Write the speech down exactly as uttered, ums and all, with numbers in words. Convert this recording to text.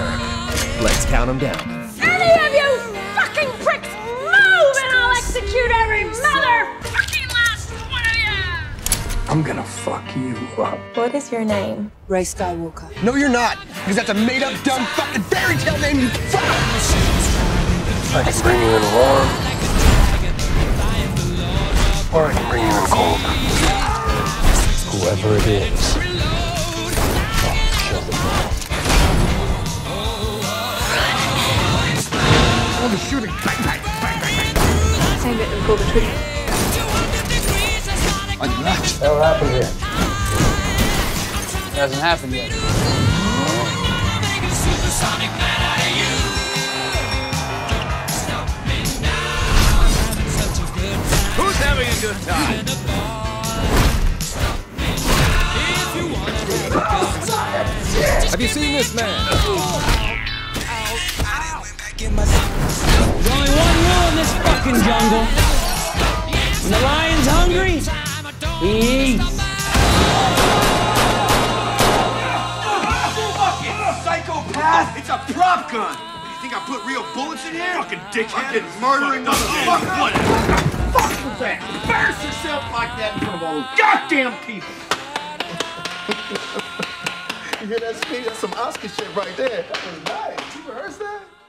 Emperor. Let's count them down. Any of you fucking pricks move and I'll execute every motherfucking last one of you! I'm gonna fuck you up. What is your name? Rey Skywalker. No, you're not, because that's a made-up, dumb fucking fairy tale name, you fuck! I can bring you in warm, or I can bring you in cold. Whoever it is, I'll kill them all. All the shooting, bang, bang, bang, bang, bang. Save it and pull the trigger. I'm not. That'll happen here. It hasn't happened yet. Who's having a good time? Have you seen this man? There's only one rule in this fucking jungle. When the lion's hungry, he eats. Psychopath! It's a prop gun! You think I put real bullets in here? Fucking dickhead! Fucking murdering motherfucker! What the fuck was that? Embarrass yourself like that in front of all those goddamn people! You hear that speech? That's some Oscar shit right there. That was nice. You rehearsed that?